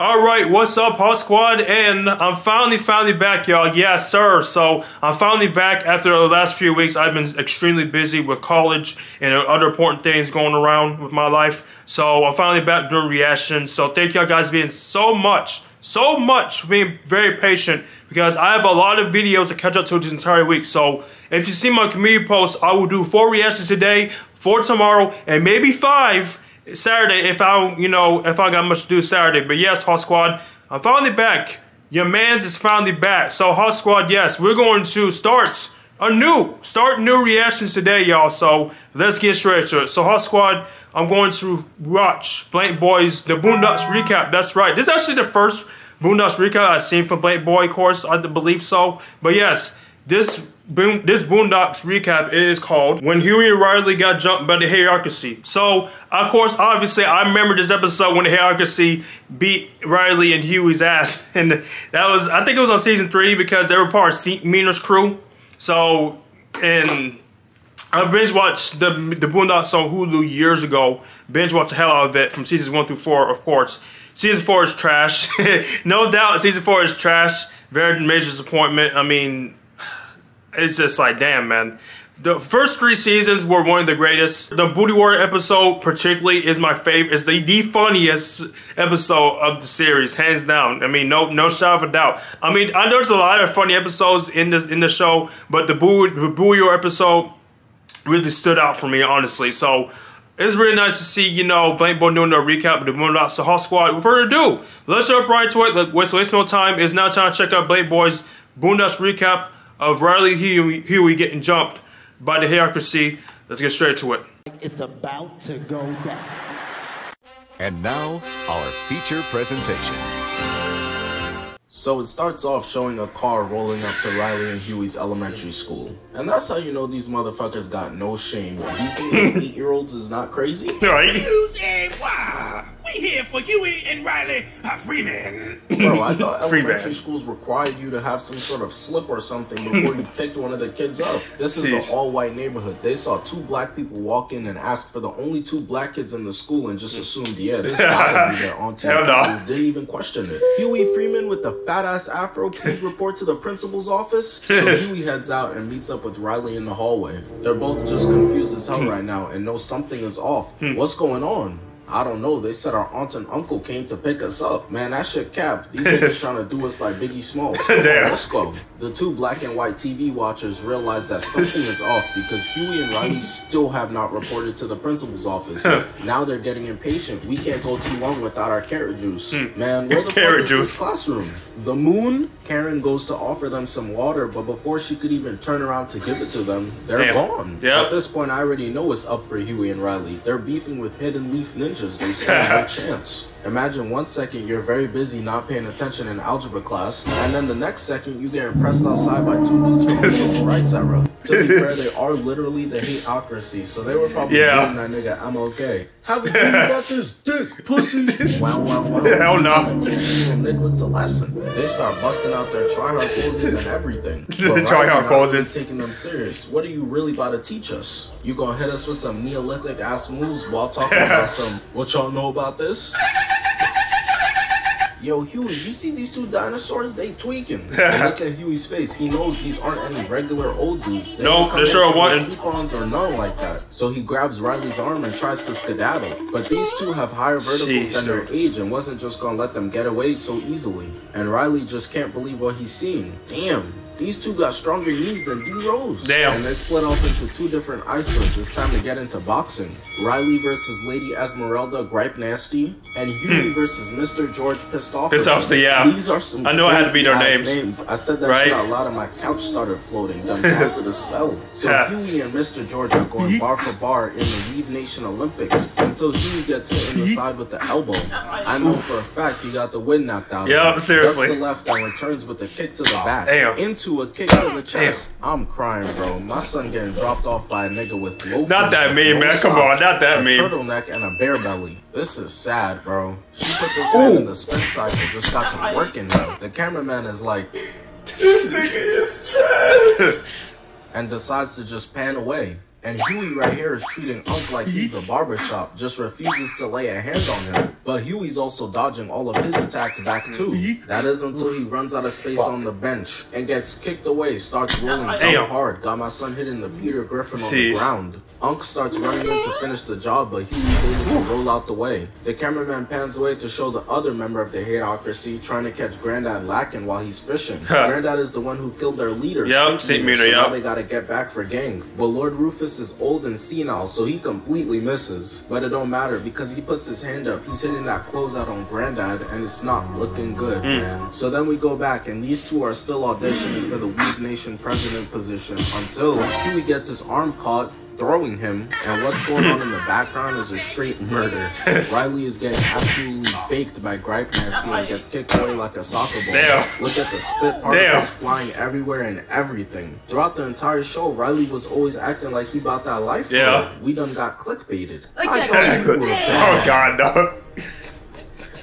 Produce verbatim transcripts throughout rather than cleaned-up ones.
All right, what's up, Hawk Squad? And I'm finally, finally back, y'all. Yes, sir. So I'm finally back after the last few weeks. I've been extremely busy with college and other important things going around with my life. So I'm finally back doing reactions. So thank y'all guys for being so much, so much for being very patient, because I have a lot of videos to catch up to this entire week. So if you see my community posts, I will do four reactions today, four tomorrow, and maybe five Saturday, if I don't, you know, if I got much to do Saturday. But yes, Hawk Squad, I'm finally back. Your man's is finally back. So Hawk Squad, yes, we're going to start a new, start new reactions today, y'all. So let's get straight to it. So Hawk Squad, I'm going to watch Blank Boy's The Boondocks recap. That's right. This is actually the first Boondocks recap I've seen from Blank Boy, of course, I believe so. But yes, this Boom, this Boondocks recap is called When Huey and Riley Got Jumped by the Hateocracy. So, of course, obviously, I remember this episode when the Hateocracy beat Riley and Huey's ass. And that was, I think it was on season three, because they were part of Saint Mina's crew. So, and I binge watched the, the Boondocks on Hulu years ago. Binge watched the hell out of it from seasons one through four, of course. Season four is trash. No doubt, season four is trash. Very major disappointment. I mean, it's just like, damn, man. The first three seasons were one of the greatest. The Booty Warrior episode particularly is my favorite. It's the, the funniest episode of the series, hands down. I mean, no no shadow of a doubt. I mean, I know there's a lot of funny episodes in this in the show, but the Booty Warrior episode really stood out for me, honestly. So it's really nice to see, you know, Blank Boy doing a recap of the Boondocks. So, Hawk Squad, without further ado, let's jump right to it. Let's waste, waste no time. It's now time to check out Blank Boy's Boondocks recap of Riley Huey, Huey getting jumped by the Hateocracy. Let's get straight to it. It's about to go down. And now, our feature presentation. So it starts off showing a car rolling up to Riley and Huey's elementary school. And that's how you know these motherfuckers got no shame. Beating eight-year-olds is not crazy. Right? Wow. We here for Huey and Riley Freeman. Bro, I thought elementary schools required you to have some sort of slip or something before you picked one of the kids up. This is an all-white neighborhood. They saw two black people walk in and ask for the only two black kids in the school and just assumed, yeah, this guy would be their auntie. Hell no. Didn't even question it. Huey Freeman with the fat-ass afro, please report to the principal's office. So Huey heads out and meets up with Riley in the hallway. They're both just confused as hell right now and know something is off. What's going on? I don't know. They said our aunt and uncle came to pick us up. Man, that shit capped. These niggas trying to do us like Biggie Smalls. Come on, let's go. The two black and white T V watchers realize that something is off because Huey and Riley still have not reported to the principal's office. Now they're getting impatient. We can't go too long without our carrot juice. Man, where the fuck is this classroom? The moon? Karen goes to offer them some water, but before she could even turn around to give it to them, they're Damn. gone. Yep. At this point, I already know it's up for Huey and Riley. They're beefing with Hidden Leaf ninjas. They stand no chance. Imagine one second you're very busy not paying attention in algebra class, and then the next second you get impressed outside by two dudes from the civil rights era. To be fair, they are literally the Hateocracy, so they were probably yeah. doing that nigga, I'm okay. Have a good about this dick, pussy. Wow, wow, wow. Hell no. Teaching Nicholas a lesson. They start busting out their tryhard poses and everything. Tryhard poses. Taking them serious. What are you really about to teach us? You gonna hit us with some Neolithic ass moves while talking about some, what y'all know about this? Yo, Huey, you see these two dinosaurs? They tweaking. Look at Huey's face. He knows these aren't any regular old dudes. They no, they sure weren't. Pecans are not like that. So he grabs Riley's arm and tries to skedaddle. But these two have higher verticals Jeez, than their age and wasn't just gonna let them get away so easily. And Riley just can't believe what he's seeing. Damn. These two got stronger knees than D-Rose. Damn. And they split off into two different isos. It's time to get into boxing. Riley versus Lady Esmeralda Gripenasty, and Huey versus Mister George Pissed Off. Pissed Off, so yeah. These are some I know I had to be their names. names. I said that right? shit out loud and my couch started floating. Done casted a spell. So yeah. Huey and Mister George are going bar for bar in the Weave Nation Olympics until Huey gets hit in the side with the elbow. I know for a fact he got the wind knocked out. Yeah, seriously. Ducks to left and returns with a kick to the back. Damn. Into to a kick to the chest. Damn. I'm crying, bro. My son getting dropped off by a nigga with no Not that mean, man. Come on, not that mean. A turtleneck and a bear belly. This is sad, bro. She put this Ooh. man in the spin cycle, just got to working now. The cameraman is like, this nigga is trash, and decides to just pan away. And Huey right here is treating Unc like he's a barbershop, just refuses to lay a hand on him. But Huey's also dodging all of his attacks back too. That is until he runs out of space Fuck. on the bench and gets kicked away, starts rolling down hard. Got my son hitting the Peter Griffin on See. the ground. Unc starts running in to finish the job, but Huey's able to roll out the way. The cameraman pans away to show the other member of the Hateocracy trying to catch Grandad lacking while he's fishing. Grandad is the one who killed their leader, yep, Saint Mina, so yep. now they gotta get back for gang. But Lord Rufus is old and senile, so he completely misses, but it don't matter because he puts his hand up. He's hitting that closeout on Grandad and it's not looking good, mm. man. So then we go back and these two are still auditioning for the Weave Nation president position until Huey gets his arm caught throwing him, and what's going on in the background is a straight murder. Riley is getting absolutely baked by Gripenasty and gets kicked away like a soccer ball. Damn. Look at the spit particles Damn. flying everywhere and everything. Throughout the entire show, Riley was always acting like he bought that life. Yeah. From we done got clickbaited. Like I thought you were bad. Oh god, no.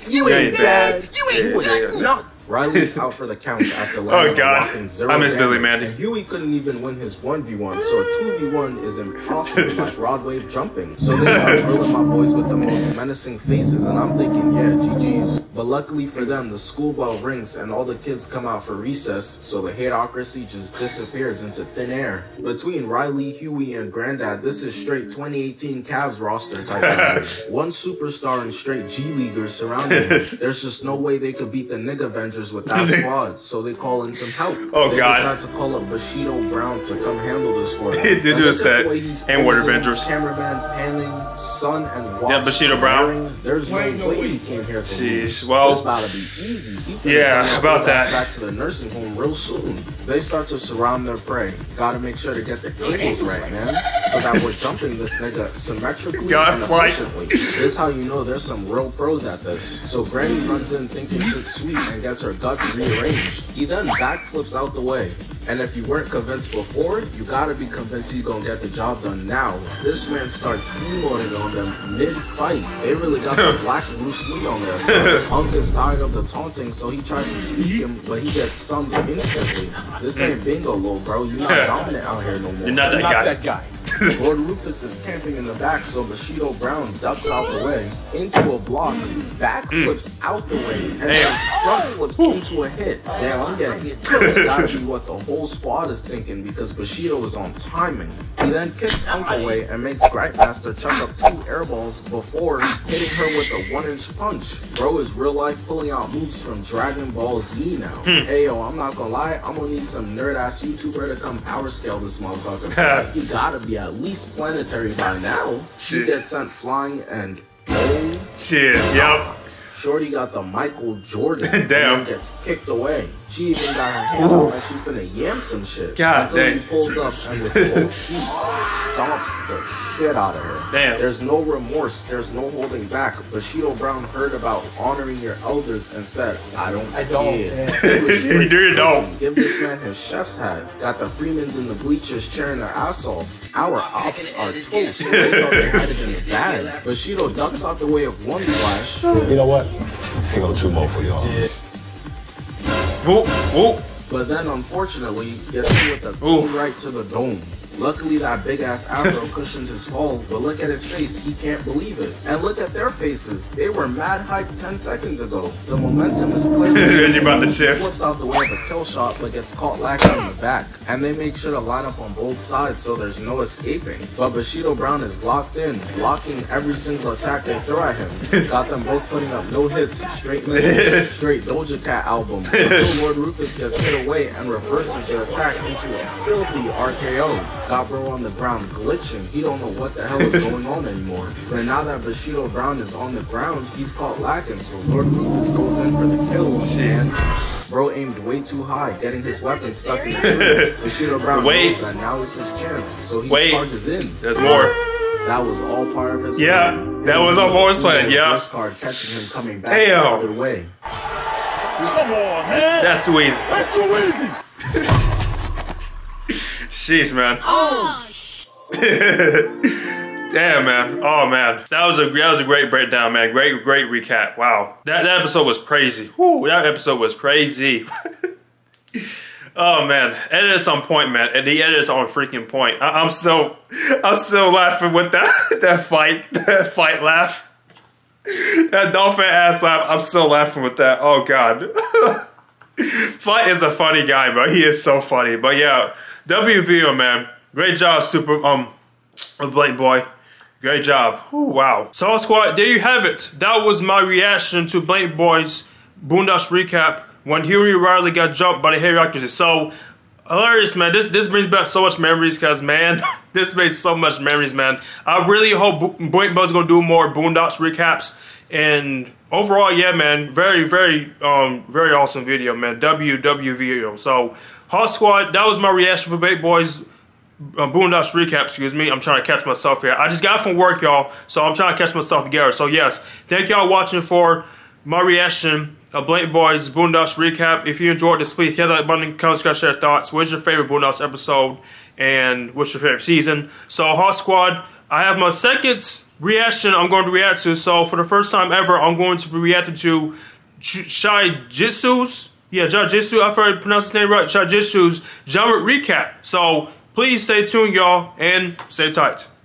You ain't bad. bad. You ain't yeah, yeah. not. Riley's out for the count after landing oh God. a zero. I miss damage. Billy Mandy. And Huey couldn't even win his one v one, so a two v one is impossible like rod wave jumping. So they start drilling my boys with the most menacing faces, and I'm thinking, yeah, G G's. But luckily for them, the school bell rings and all the kids come out for recess, so the Hateocracy just disappears into thin air. Between Riley, Huey, and Grandad, this is straight twenty eighteen Cavs roster type of one superstar and straight G Leaguers surrounding them. There's just no way they could beat the nigga Avengers with that squad, so they call in some help. Oh, they God. decide to call up Bushido Brown to come handle this for them. They do a set. And Water Avengers. Cameraman, panning, sun, and watch. Yeah, Bushido Brown. There's no way he came here to lose. Well, it's about to be easy. Yeah, about that. Back to the nursing home real soon. They start to surround their prey. Gotta make sure to get the ankles right, man, so that we're jumping this nigga symmetrically God, and efficiently. Like... This how you know there's some real pros at this. So Granny runs in thinking she's sweet and gets her guts rearranged. He then backflips out the way. And if you weren't convinced before, you gotta be convinced he's gonna get the job done now. This man starts emoting on them mid-fight. They really got the black Bruce Lee on their side. Hunk is tired of the taunting, so he tries to sneak him, but he gets summed instantly. This ain't bingo, little bro. You're not dominant out here no more. You're not that You're not guy. That guy. Lord Rufus is camping in the back, so Bushido Brown ducks out the way, into a block, backflips mm. out the way, and then front flips Ooh. into a hit. Damn, I'm getting hit. It's gotta be what the whole squad is thinking because Bushido is on timing. He then kicks Unc away and makes Gripenasty chuck up two air balls before hitting her with a one-inch punch. Bro is real life pulling out moves from Dragon Ball Z now. Mm. Hey yo, I'm not gonna lie, I'm gonna need some nerd-ass YouTuber to come power scale this motherfucker. You gotta be at least planetary by now. She gets sent flying and oh shit, yep. Shorty got the Michael Jordan. Damn. And gets kicked away. She even got her hand up and she finna yam some shit. God Until dang. he pulls up and with both feet stomps the shit out of her. Damn. There's no remorse. There's no holding back. Bushido Brown heard about honoring your elders and said, I don't I don't. You do don't. Give this man his chef's hat. Got the Freemans in the bleachers cheering their ass off. Our ops are toast. They thought they had it in the bag. Bushido ducks out the way of one slash. You know what? Here go two more for y'all. Yeah. Whoop, whoop. But then, unfortunately, gets hit with a boom right to the dome. Luckily, that big-ass afro cushioned his fall, but look at his face, he can't believe it. And look at their faces, they were mad hyped ten seconds ago. The momentum is clearly about to shift. Flips out the way of a kill shot, but gets caught lacking in the back. And they make sure to line up on both sides so there's no escaping. But Bushido Brown is locked in, blocking every single attack they throw at him. Got them both putting up no hits, straight misses, straight Doja Cat album, until Lord Rufus gets hit away and reverses the attack into a filthy R K O. Got bro on the ground glitching. He don't know what the hell is going on anymore. But now that Bushido Brown is on the ground, he's caught lacking, so Lord Rufus goes in for the kill. Shit. Bro aimed way too high, getting his weapon stuck in the tree. Bushido Brown Wait. knows that now is his chance, so he Wait. charges in. There's more. That was all part of his yeah, plan. Yeah, that was all part of his plan, yeah. Card catching him coming back the other way. Come on, man. That's too easy. That's too easy. Jeez, man. Oh. Damn, man. Oh, man. That was a that was a great breakdown, man. Great, great recap. Wow. That that episode was crazy. Woo, that episode was crazy. Oh man, edit is on point, man. And the edit is on freaking point. I I'm still, I'm still laughing with that that fight, that fight laugh, that dolphin ass laugh. I'm still laughing with that. Oh god, Fight is a funny guy, bro. He is so funny. But yeah, W V O man, great job, super um, Blank Boy. Great job. Ooh, wow. So Hawk Squad, there you have it. That was my reaction to Blank Boy's Boondocks recap. When Huey Riley got jumped by the Hateocracy. So hilarious, man. This this brings back so much memories, cause man, this made so much memories, man. I really hope Blank Boy's gonna do more Boondocks recaps. And overall, yeah, man, very, very, um, very awesome video, man. W W V O. So Hawk Squad, that was my reaction for Blank Boy's Uh, Boondocks recap, excuse me. I'm trying to catch myself here. I just got from work, y'all, so I'm trying to catch myself together. So yes, thank y'all watching for my reaction of Blank Boy's Boondocks recap. If you enjoyed this, please hit that button, comment, subscribe, share your thoughts. What's your favorite Boondocks episode and what's your favorite season? So Hawk Squad, I have my second reaction I'm going to react to. So for the first time ever, I'm going to be reacting to Shai Jisoo's, yeah, Shai Jisoo, I've already pronounced his name right, Shai Jisoo's genre recap. So please stay tuned, y'all, and stay tight.